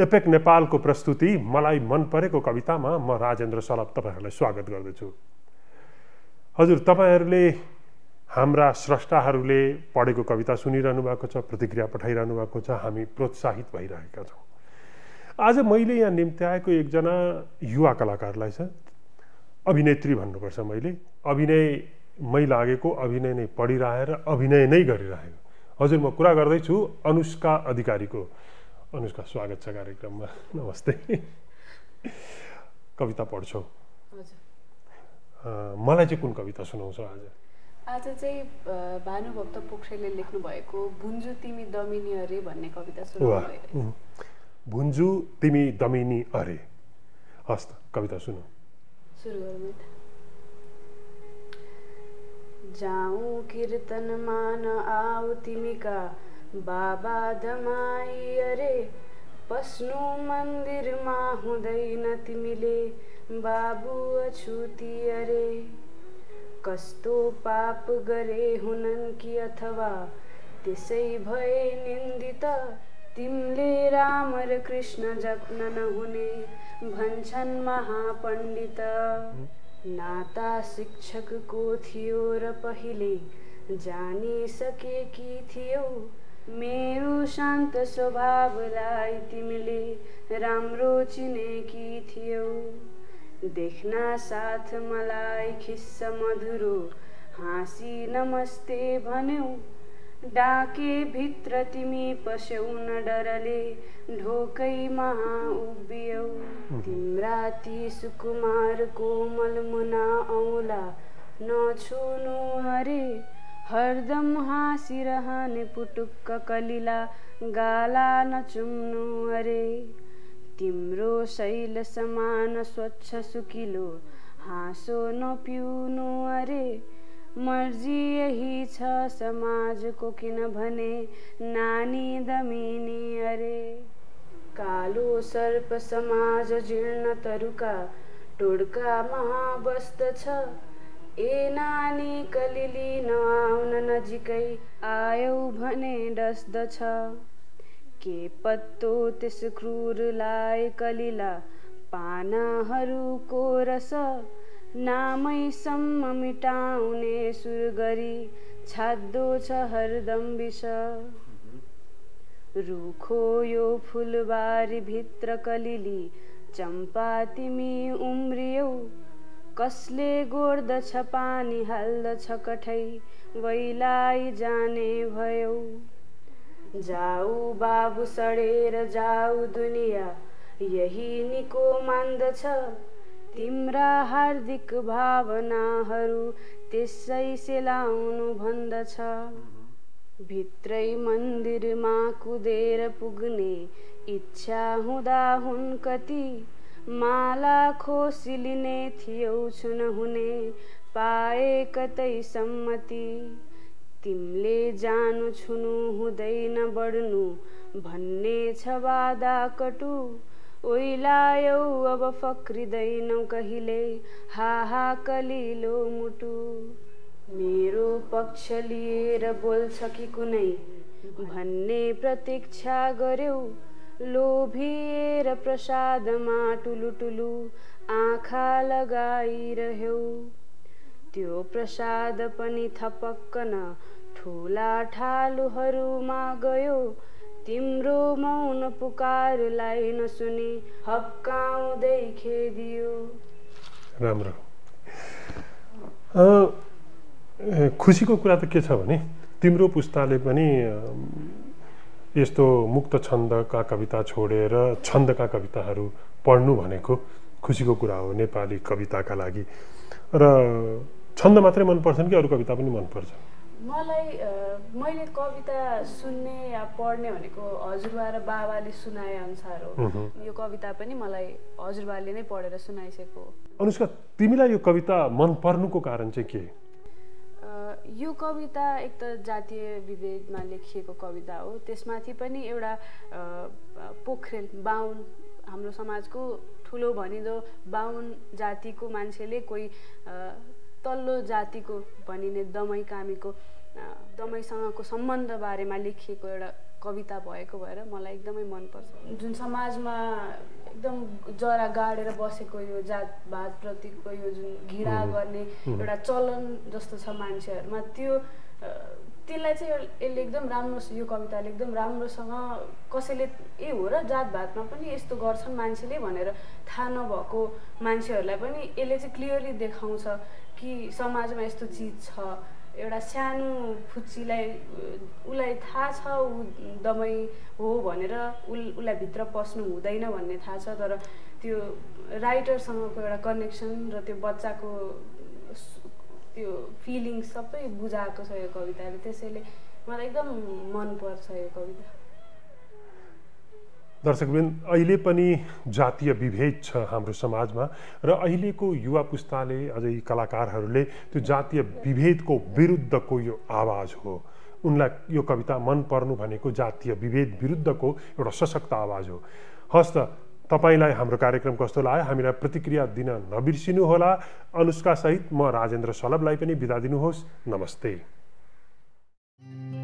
APEC नेपालको प्रस्तुति मलाई मन परेको कवितामा म राजेन्द्र शलभ तपाईहरुलाई स्वागत गर्दछु। हजुर, तपाईहरुले हाम्रा स्रष्टाहरुले पढेको कविता सुनिरहनु भएको छ, प्रतिक्रिया पठाइरहनु भएको छ, हामी प्रोत्साहित भइरहेका छौं। आज मैले यहाँ निम्त्याएको एकजना युवा कलाकारलाई छ, अभिनेत्री भन्नुपर्छ। मैले अभिनय लागेको अभिनय नै पढिरहेर अभिनय नै गरिरहेको। हजुर, म कुरा गर्दै छु अनुष्का अधिकारीको। अनुष्का, स्वागत छ कार्यक्रममा। नमस्ते। कविता पढ्छौ? हजुर। मलाई चाहिँ कुन कविता सुनाउँछौ आज? आज चाहिँ भानु भक्त पोखरेलले लेख्नु भएको भुन्जु तिमी दमिनी अरे भन्ने कविता सुनाउँछु। भुन्जु तिमी दमिनी अरे। हस्, कविता सुनौ। सुरु गरौँ। जाऊ कीर्तन मान आऊ तिमीका बाबा दमाई अरे, पस्नु मन्दिरमा हुँदैन तिमीले बाबु अछुती अरे। कस्तो पाप गरे हुनन् कि अथवा त्यसै भए निन्दित, तिमीले राम र कृष्ण जप्न नहुने भन्छन् महापण्डित। नाता शिक्षकको थियो र पहिले जानिसके कि थियो, मेरो शान्त स्वभावलाई तिमीले राम्रो चिनेकी थियौ। देख्न साथ मलाई खिस्स मधुरो हाँसी नमस्ते भन्यौ, डाके भित्र तिमी पस्यौ न डरले ढोकैमा उभियौ। तिम्रा ती सुकुमार कोमल मुना औला नछुनु अरे, हरदम हाँसिरहने पुटुक्क कलिला गाला नचुम्नु अरे। तिम्रो शैल समान स्वच्छ सुकिलो हाँसो नपिउनु अरे, मर्जी यही छ समाजको किनभने नानी दमिनी अरे। कालो सर्प समाज जीर्ण तरुका टोडकामा बस्दछ, ए नानी कलिली नआउन नजिकै आयौ भने डस्दछ। के पत्तो त्यस क्रूरलाई कलिला पानाहरूको रस, नामैसम्म मिटाउने सुर गरी छाद्दो छ हरदम विष। रुखो यो फुलबारी भित्र कलिली चम्पा तिमी उम्रियौ, कसले गोड्दछ पानी हाल्दछ कठै वैलाई जाने भयो। जाऊ बाबु सडेर जाऊ दुनिया यही निको मान्दछ, तिम्रा हार्दिक भावनाहरू त्यसै सेलाउनु भन्दछ। भित्रै मन्दिरमा कुदेर पुग्ने इच्छा हुँदा हुन् कति, माला खोसिलिने थियो छुन हुने पाए कतै सम्मति। तिमीले जानु छुनु हुँदैन बढ्नु भन्ने छ बाधा कटु, ओइलायौ अब फक्रिँदैनौ कहिले हाहा कलिलो मुटु। मेरो पक्ष लिएर बोल्छ कि कुनै भन्ने प्रतीक्षा गर्यौ, लोभिएर प्रसादमा टुलुटुलु आँखा लगाइरह्यौ। त्यो प्रसाद पनि थपक्कन ठुला ठालुहरूमा गयो, तिम्रो मौन पुकारलाई नसुनी हप्काउँदै खेदियो। राम्रो। खुसीको कुरा त के छ भने तिम्रो पुस्ताले पनि यस्तो मुक्त छन्दका कविता छोडेर छन्दका कविताहरू पढ्नु भनेको खुसीको कुरा हो नेपाली कविताका लागि। र छन्द मात्रै मनपर्छन् कि अरू कविता पनि मनपर्छ? मलाई मैले कविता सुन्ने या पढ्ने भनेको हजुरबा र बाबाले सुनाए अनुसार हो। यो कविता पनि मलाई हजुरबाले नै पढेर सुनाइसकेको हो। अनुष्का, तिमीलाई यो कविता मन पर्नुको कारण चाहिँ के? यो कविता एक त जातीय विभेदमा लेखिएको कविता हो, त्यसमाथि पनि एउटा पोखरेल बाहुन, हाम्रो समाजको ठुलो भनिदो बाहुन जातिको मान्छेले कोही तल्लो जातिको भनिने दमाई कामीको दमैसँगको सम्बन्ध बारेमा लेखिएको एउटा कविता भएको भएर मलाई एकदमै मन पर्छ। जुन समाजमा एकदम जरा गाडेर बसेको यो जातभात प्रतिको यो जुन घिरा गर्ने एउटा चलन जस्तो छ मान्छेहरुमा, त्यो त्यसलाई चाहिँ यसले एकदम राम्रो, यो कविताले एकदम राम्रोसँग कसैले ए हो र जातभातमा पनि यस्तो गर्छन् मान्छेले भनेर थाहा नभएको मान्छेहरुलाई पनि यसले चाहिँ क्लियरली देखाउँछ कि समाजमा यस्तो चीज छ। एउटा सानो फुच्चीलाई उलाई थाहा छ ऊ दमै हो भनेर, उलाई भित्र पस्नु हुँदैन भन्ने थाहा छ, तर त्यो राइटरसँगको एउटा कनेक्सन र त्यो बच्चाको त्यो फिलिङ्स सबै बुझाएको छ यो कविताले। त्यसैले मलाई एकदम मनपर्छ यो कविता। दर्शकवृन्द, अहिले पनि जातीय विभेद छ हाम्रो समाजमा र अहिलेको युवा पुस्ताले अझै कलाकारहरूले त्यो जातीय विभेदको विरुद्धको यो आवाज हो। उनलाई यो कविता मन पर्नु भनेको जातीय विभेद विरुद्धको एउटा सशक्त आवाज हो। हस् त, तपाईलाई हाम्रो कार्यक्रम कस्तो लाग्यो हामीलाई प्रतिक्रिया दिन नबिर्सिनु होला। अनुष्का सहित म राजेन्द्र शलभलाई पनि बिदा दिनुहोस्। नमस्ते।